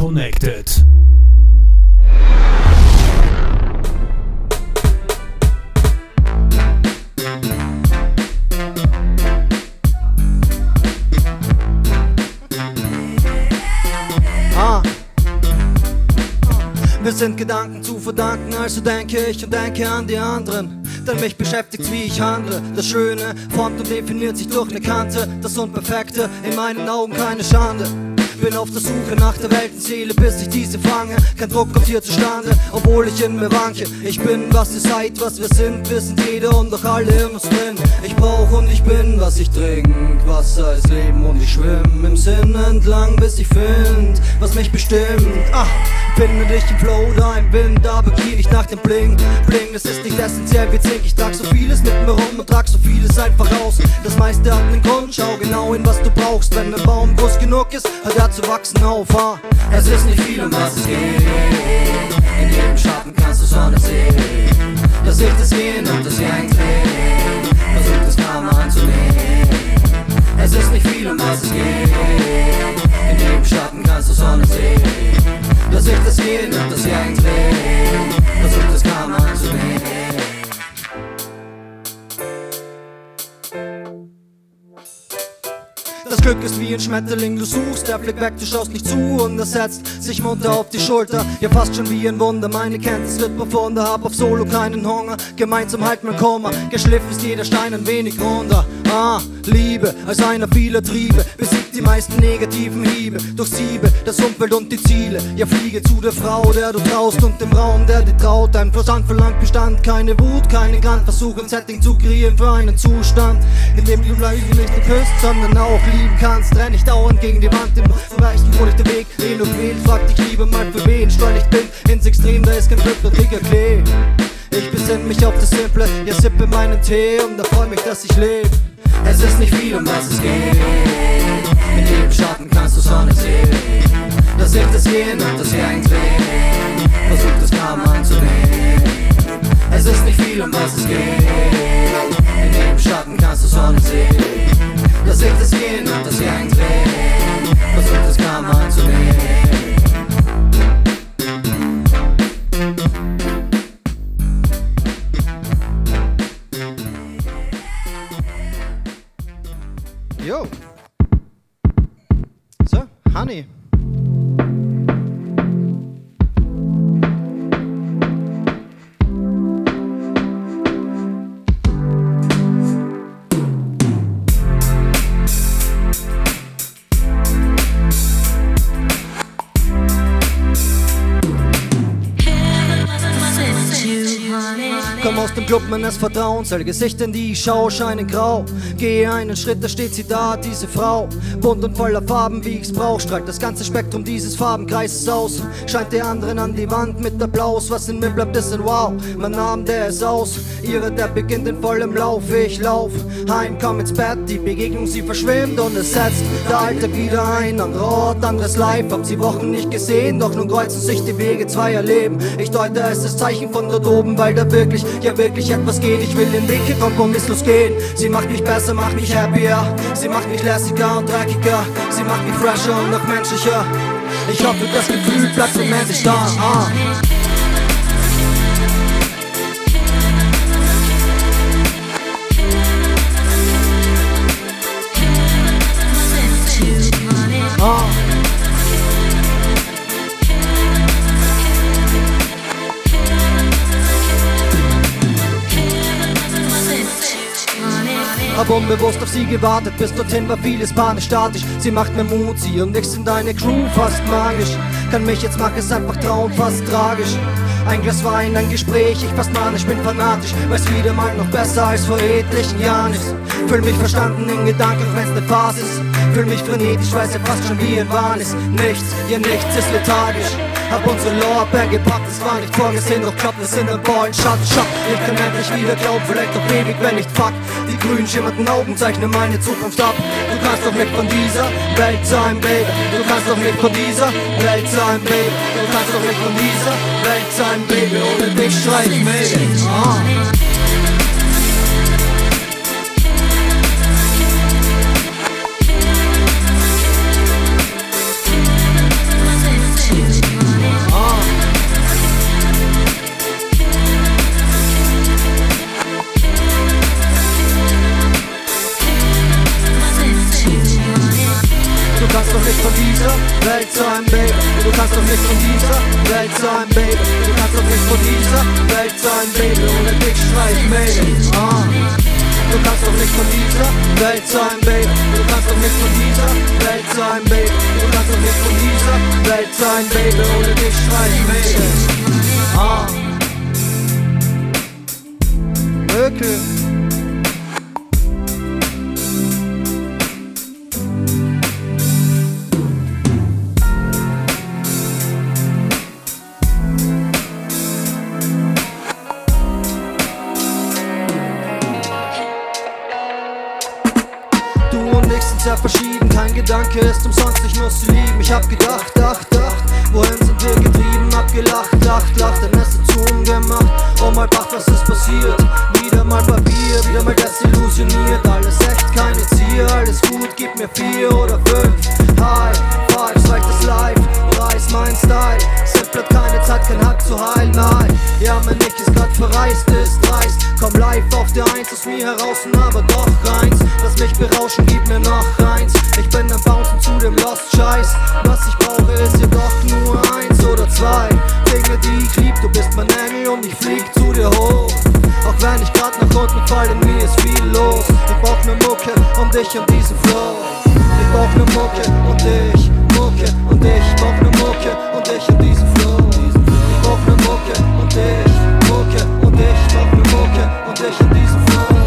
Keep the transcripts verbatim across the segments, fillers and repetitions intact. Connected. Ah. Wir sind Gedanken zu verdanken, also denke ich und denke an die anderen. Denn mich beschäftigt's, wie ich handle. Das Schöne formt und definiert sich durch eine Kante. Das Unperfekte, in meinen Augen keine Schande. Bin auf der Suche nach der Weltenseele, bis ich diese fange. Kein Druck kommt hier zustande, obwohl ich in mir wanke. Ich bin, was ihr seid, was wir sind, wissen jeder und doch alle in uns drin. Ich brauch und ich bin, was ich trink. Wasser ist Leben und ich schwimm im Sinn entlang, bis ich find, was mich bestimmt. Ah, finde dich im Flow da im Wind, da begieh ich nach dem Bling. Bling, das ist nicht essentiell wie Zink. Ich trag so vieles mit mir rum und trag so vieles einfach raus. Das meiste hat einen Grund, schau genau hin, was du brauchst. Wenn der Baum groß genug ist, hat er zu wachsen auf, ha. Es ist nicht viel, um was es geht. In jedem Schatten kannst du Sonne sehen. Das Licht ist hin und das hier eindreht. Versuch das Karma anzunehmen. Es ist nicht viel, um was es geht. In jedem Schatten kannst du Sonne sehen. Das Licht ist hin und das hier eindreht. Versuch das Karma anzunehmen. Das Glück ist wie ein Schmetterling, du suchst, der fliegt weg, du schaust nicht zu und er setzt sich munter auf die Schulter. Ja, fast schon wie ein Wunder, meine Kenntnis wird profunder, hab auf Solo keinen Hunger, gemeinsam halt mein Koma, geschliffen ist jeder Stein ein wenig runter. Ah, Liebe, als einer vieler Triebe, besiegt die meisten negativen Hiebe, durchsiebe das Umfeld und die Ziele. Ja, fliege zu der Frau, der du traust und dem Raum, der dir traut. Dein Verstand verlangt Bestand, keine Wut, keinen Grand Versuch, ein Setting zu kreieren für einen Zustand, in dem du Leute nicht nur küsst, sondern auch Liebe kannst, renn nicht dauernd gegen die Wand, im Bereich wo nicht der Weg, den und wählt, frag dich lieber mal für wen, steuerlich bin, ins Extrem, da ist kein Glück, der dicker Klee. Ich besinn mich auf das Simple, ja sippe meinen Tee und da freu mich, dass ich lebe. Es ist nicht viel, um was es geht, in jedem Schatten kannst du Sonne sehen. Das Licht ist hier und das hier eindreht, versuch das Karma anzunehmen. Es ist nicht viel, um was es geht, in jedem Schatten kannst du Sonne sehen. Das Licht ist hin und das hier eindreht, versucht das Karma anzunehmen. Yo! So, Honey! Aus dem Club meines Vertrauens, all Gesichter in die ich schau, scheinen grau. Gehe einen Schritt, da steht sie da, diese Frau. Bunt und voller Farben, wie ich's brauch, strahlt das ganze Spektrum dieses Farbenkreises aus. Scheint die anderen an die Wand mit Applaus, was in mir bleibt ist ein Wow, mein Name, der ist aus. Ihre, der beginnt in vollem Lauf, ich lauf heim, komm ins Bett, die Begegnung, sie verschwimmt und es setzt der Alltag wieder ein. Anderer Ort, anderes Life, hab sie Wochen nicht gesehen, doch nun kreuzen sich die Wege zweier Leben. Ich deute es, das Zeichen von dort oben, weil da wirklich, ja wirklich etwas geht, ich will den Weg hier kompromisslos gehen. Sie macht mich besser, macht mich happier. Sie macht mich lässiger und dreckiger. Sie macht mich fresher und noch menschlicher. Ich hoffe, das Gefühl bleibt so mäßig da. Ah. Ah. Hab unbewusst auf sie gewartet, bis dorthin war vieles panisch statisch. Sie macht mir Mut, sie und ich sind deine Crew, fast magisch. Kann mich jetzt mach es einfach trauen, fast tragisch. Ein Glas Wein, ein Gespräch, ich fast manisch, bin fanatisch. Weiß wieder mal noch besser als vor etlichen Jahren ist. Fühl mich verstanden in Gedanken, wenn's ne Phase ist. Fühl mich frenetisch, weiß ja fast schon wie ein Wahn ist. Nichts, ja nichts ist lethargisch. Hab unsere Lorbeer gepackt, es war nicht vorgesehen, doch klappt es in einem Ballen, Schatten, Schatten. Ich kann endlich wieder glauben, vielleicht doch ewig, wenn nicht fuck. Die grünen schimmernden Augen zeichnen meine Zukunft ab. Du kannst doch nicht von dieser Welt sein, Baby. Du kannst doch nicht von dieser Welt sein, Baby. Du kannst doch nicht von dieser Welt sein, Baby. Ohne dich schreit mich. Ah. kannst doch nicht von dieser Welt sein, Baby. Du kannst doch nicht von dieser Welt sein, Baby. Du kannst doch nicht von dieser Welt sein, Baby. Ohne dich schreit Baby. Ah. Du kannst doch nicht von dieser Welt sein, Baby. Du kannst doch nicht von dieser Welt sein, Baby. Du kannst doch nicht von dieser Welt sein, Baby. Ohne dich schreit Baby. Ah. Wirklich. Sehr verschieden, kein Gedanke ist umsonst, ich muss sie lieben. Ich hab gedacht, ach, dacht, wohin sind wir getrieben? Hab gelacht, lacht, lacht, dann ist es zu ungemacht. Oh mein Bach, was ist passiert? Wieder mal Papier, wieder mal desillusioniert. Alles echt, keine Zier, alles gut, gib mir vier oder fünf. High Fives, reicht das Life, reiß mein Style. Sind bleibt keine Zeit, kein Hack zu heilen, nein. Ja, mein Nick ist grad verreist, ist dreist. Komm live auf der Eins aus mir heraus, aber doch reins. Lass mich berauschen, gib mir noch eins. Ich bin am Bouncen zu dem Lost-Scheiß. Was ich brauche ist jedoch nur eins oder zwei Dinge, die ich lieb. Du bist mein Engel und ich flieg zu dir hoch. Auch wenn ich grad nach unten falle, mir ist viel los. Ich brauch ne Mucke und dich an diesem Flow. Ich brauch ne Mucke und dich, Mucke und dich. Ich brauch ne Mucke und dich an diesem Flow. Ich brauch ne Mucke und dich, Mucke und dich. Ich brauch ne Mucke und dich an diesem Flow.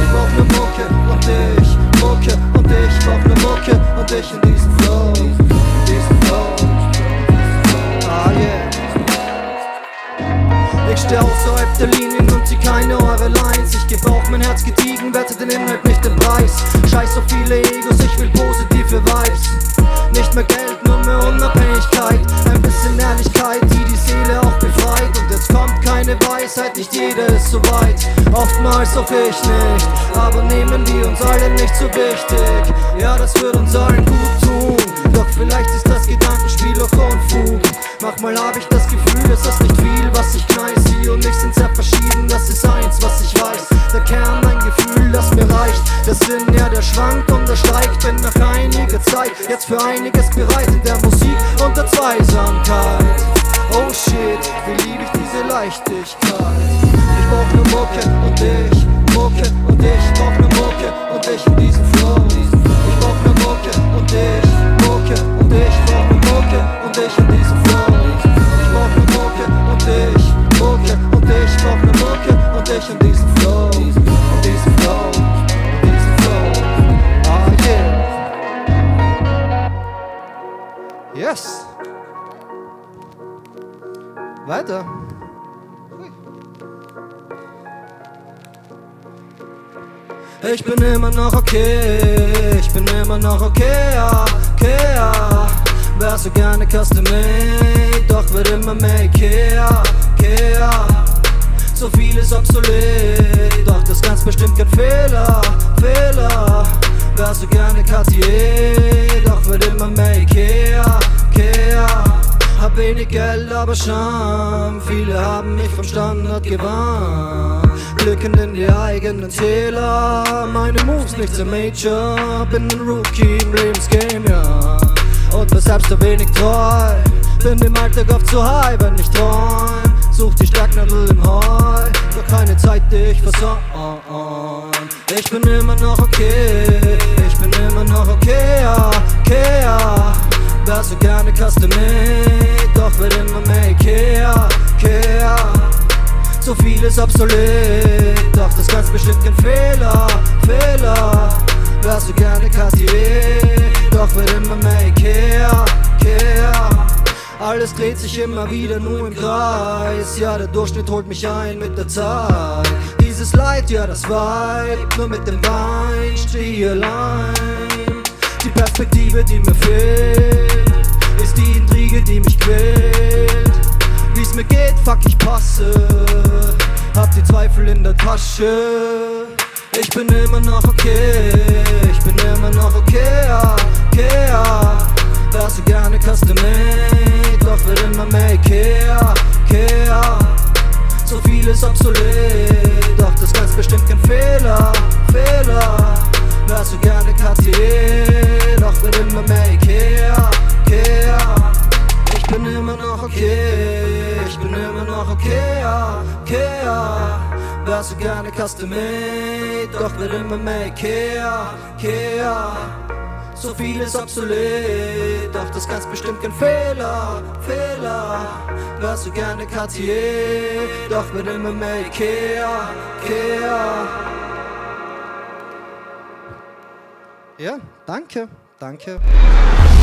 Ich brauch ne Mucke und dich, Mucke und dich. Ich brauch ne Mucke und dich in diesem Flow, diesem Flow. Ah yeah. Ich steh außerhalb der Linien und zieh keine eure Lines. Ich geb auf mein Herz gediegen, wette den Inhalt, nicht den Preis. Scheiß auf viele Egos, ich will positive Vibes. Nicht mehr Geld, nur mehr Unabhängigkeit. Ein bisschen Ehrlichkeit, die die Seele auch befreit. Und jetzt kommt keine Weisheit, nicht jeder ist so weit. Oftmals auch ich nicht, aber nehmen wir uns alle nicht so wichtig. Ja, das wird uns allen gut tun, doch vielleicht ist das Gedankenspiel auch Unfug. Manchmal hab ich das Gefühl, es ist nicht viel, was ich kneiße. Und ich sind sehr verschieden, das ist eins, was ich weiß. Der Kern, ein Gefühl, das mir reicht. Der Sinn, ja, der schwankt und der steigt. Bin nach einiger Zeit jetzt für einiges bereit. In der Musik und der Zweisamkeit. Oh shit, wie lieb ich diese Leichtigkeit. Ich brauch ne Mucke und dich, Mucke und dich. Ich brauch ne Mucke und dich in diesem Flow. Ich brauch ne Mucke und dich, Mucke und dich. Ich brauch ne Mucke und dich in diesem Flow. Ich brauch ne Mucke und dich, Mucke und dich. Ich brauch ne Mucke und dich in diesem Flow. In diesem Flow, in diesem Flow. Ah yeah. Yes. Weiter. Ich bin immer noch okay, ich bin immer noch okay, okay. Wär so gerne custom made, doch wird immer mehr Ikea, Ikea. So viel ist obsolet, doch das ganz bestimmt kein Fehler, Fehler. Wär so gerne Cartier, doch wird immer mehr Ikea, Ikea. Hab wenig Geld, aber Scham. Viele haben mich vom Standard gewarnt. Blicken in die eigenen Zähler. Meine Moves nicht so major. Bin ein Rookie im Lebensgame, ja. Und war selbst ein wenig treu. Bin im Alltag oft zu high, wenn ich träum. Such die Stecknadel im Heu. Doch keine Zeit, dich versäumt. Ich bin immer noch okay. Ich bin immer noch okay, ja, okay, ja. Wär so gerne custom made, doch wird immer mehr Ikea, Ikea. So viel ist obsolet, doch das ganz bestimmt kein Fehler, Fehler. Wär so gerne Cartier, doch wird immer mehr Ikea, Ikea. Alles dreht sich immer wieder nur im Kreis, ja der Durchschnitt holt mich ein mit der Zeit. Dieses Leid, ja das Vibe, nur mit dem Wein steh allein. Die Perspektive, die mir fehlt, ist die Intrige, die mich quält. Wie's mir geht, fuck, ich passe. Hab die Zweifel in der Tasche. Ich bin immer noch okay, ich bin immer noch okay, okay. Wär so gerne custom made, doch wird immer mehr Ikea, Ikea. So viel ist obsolet, doch das ganz bestimmt kein Fehler, Fehler. hör so gerne Cartier, doch bin immer mehr Ikea, Ikea. Ich bin immer noch okay, ich bin immer noch Ikea, Ikea. Hör so gerne Custom Made, doch bin immer mehr Ikea, Ikea. So viel ist obsolet, doch das ganz bestimmt kein Fehler, Fehler. Hör so gerne Cartier, doch bin immer mehr Ikea, Ikea. Ja, danke, danke.